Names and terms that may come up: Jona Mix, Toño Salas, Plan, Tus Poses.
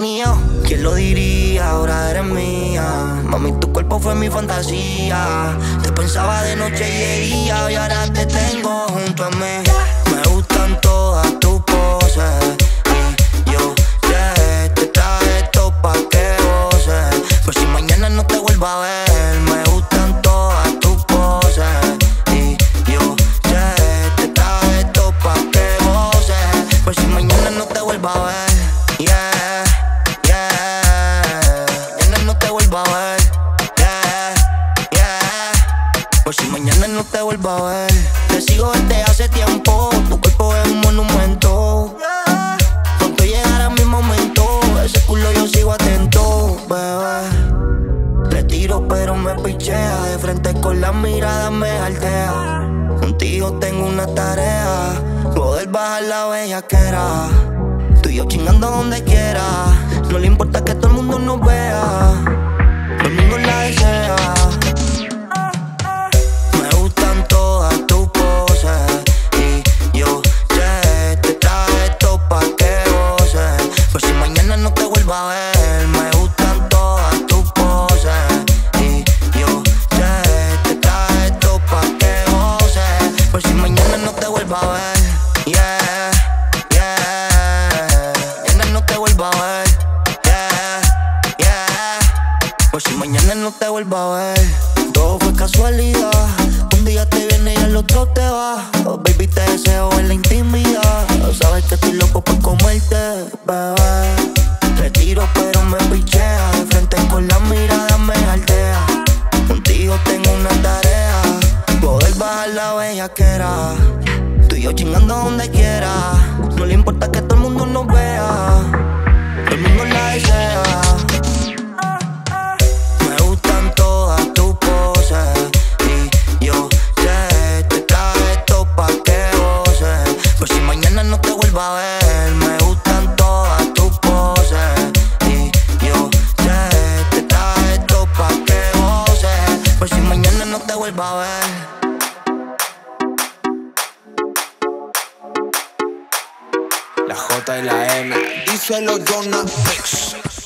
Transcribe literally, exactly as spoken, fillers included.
Mío, ¿quién lo diría? Ahora eres mía. Mami, tu cuerpo fue mi fantasía. Te pensaba de noche y de día, y ahora te tengo junto a mí. Me gustan todas tus poses y yo sé, te traje esto pa' que goces, por si mañana no te vuelva a ver. Me gustan todas tus poses y yo sé, te traje esto pa' que goces, por si mañana no te vuelva a ver. No te vuelvo a ver. Te sigo desde hace tiempo. Tu cuerpo es un monumento. Pronto llegará mi momento. Ese culo yo sigo atento, bebé. Le tiro pero me pichea. De frente con la mirada me altea. Contigo tengo una tarea: poder bajar la bellaquera. Tú y yo chingando donde quiera. No le importa que todo el mundo nos vea. Todo el mundo la desea. Me gustan todas tus poses y yo sé, te traje esto pa' que goces, por si mañana no te vuelva a ver. Yeah, yeah, mañana no te vuelva a ver. Yeah, yeah, por si mañana no te vuelva a ver. Todo fue casualidad, un día te viene y al otro te va. Oh, baby, te deseo en la intimidad. Sabes que estoy loco por comerte, bebé. Tiro pero me pichea, de frente con la mirada me altea. Contigo tengo una tarea, poder bajar la bellaquera. Tú y yo chingando donde quiera. No le importa que todo el mundo nos vea. Todo el mundo la desea. Me gustan todas tus poses y yo sé, te traje esto pa' que goces, por si mañana no te vuelva a ver. La J y la M, díselo Jona Mix.